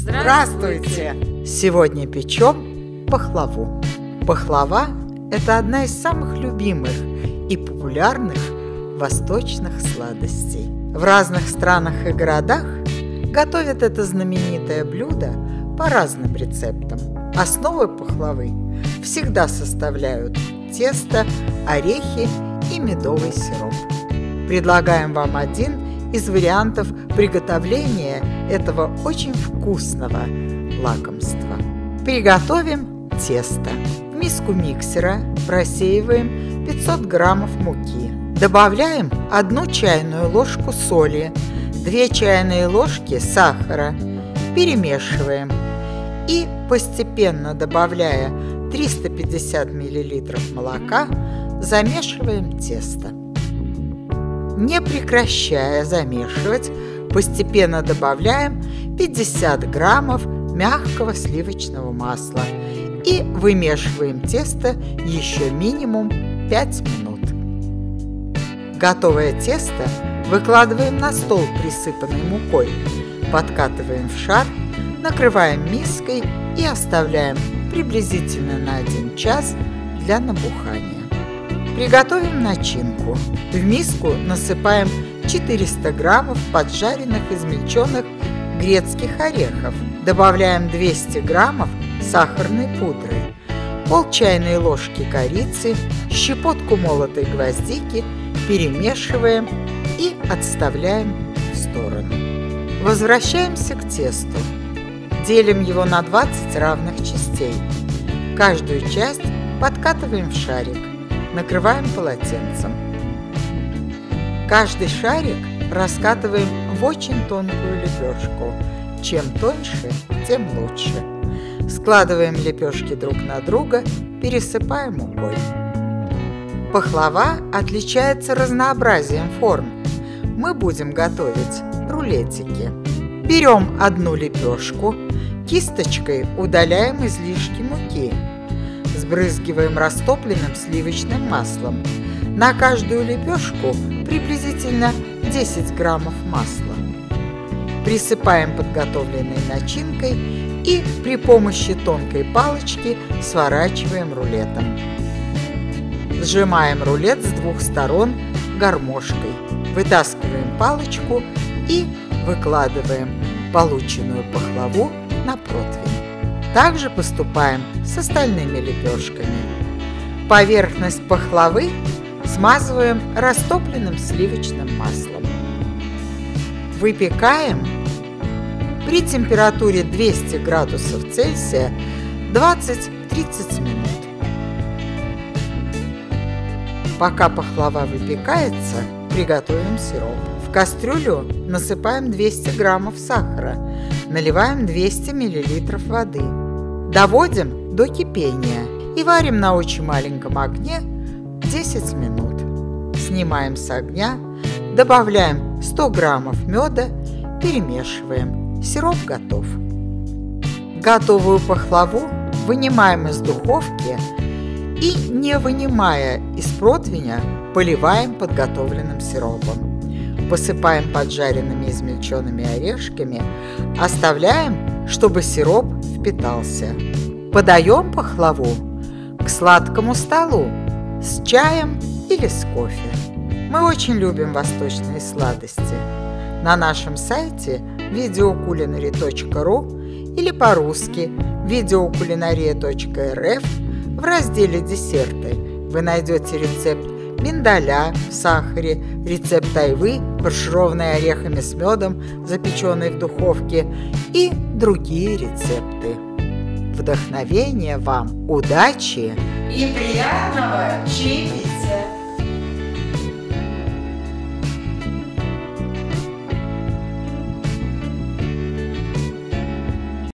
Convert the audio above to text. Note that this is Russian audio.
Здравствуйте! Сегодня печем пахлаву. Пахлава – это одна из самых любимых и популярных восточных сладостей. В разных странах и городах готовят это знаменитое блюдо по разным рецептам. Основы пахлавы всегда составляют тесто, орехи и медовый сироп. Предлагаем вам один из вариантов приготовления этого очень вкусного лакомства. Приготовим тесто. В миску миксера просеиваем 500 граммов муки. Добавляем 1 чайную ложку соли, 2 чайные ложки сахара. Перемешиваем и, постепенно добавляя 350 миллилитров молока, замешиваем тесто. Не прекращая замешивать, постепенно добавляем 50 граммов мягкого сливочного масла и вымешиваем тесто еще минимум 5 минут. Готовое тесто выкладываем на стол, присыпанный мукой, подкатываем в шар, накрываем миской и оставляем приблизительно на 1 час для набухания. Приготовим начинку. В миску насыпаем 400 граммов поджаренных измельченных грецких орехов. Добавляем 200 граммов сахарной пудры, пол чайной ложки корицы, щепотку молотой гвоздики, перемешиваем и отставляем в сторону. Возвращаемся к тесту. Делим его на 20 равных частей. Каждую часть подкатываем в шарик. Накрываем полотенцем. Каждый шарик раскатываем в очень тонкую лепешку. Чем тоньше, тем лучше. Складываем лепешки друг на друга, пересыпаем мукой. Пахлава отличается разнообразием форм. Мы будем готовить рулетики. Берем 1 лепешку, кисточкой удаляем излишки муки. Сбрызгиваем растопленным сливочным маслом. На каждую лепешку приблизительно 10 граммов масла. Присыпаем подготовленной начинкой и при помощи тонкой палочки сворачиваем рулетом. Сжимаем рулет с 2 сторон гармошкой. Вытаскиваем палочку и выкладываем полученную пахлаву на противень. Также поступаем с остальными лепешками. Поверхность пахлавы смазываем растопленным сливочным маслом. Выпекаем при температуре 200 градусов Цельсия 20-30 минут. Пока пахлава выпекается, приготовим сироп. В кастрюлю насыпаем 200 граммов сахара, наливаем 200 миллилитров воды, доводим до кипения и варим на очень маленьком огне 10 минут. Снимаем с огня, добавляем 100 граммов меда, перемешиваем. Сироп готов. Готовую пахлаву вынимаем из духовки и, не вынимая из противня, поливаем подготовленным сиропом. Посыпаем поджаренными измельченными орешками, оставляем, чтобы сироп впитался. Подаем пахлаву к сладкому столу с чаем или с кофе. Мы очень любим восточные сладости. На нашем сайте videoculinary.ru или по-русски videoculinary.rf в разделе «Десерты» вы найдете рецепт миндаля в сахаре, рецепт айвы, фаршированный орехами с медом, запеченный в духовке, и другие рецепты. Вдохновения вам, удачи и приятного чаепития!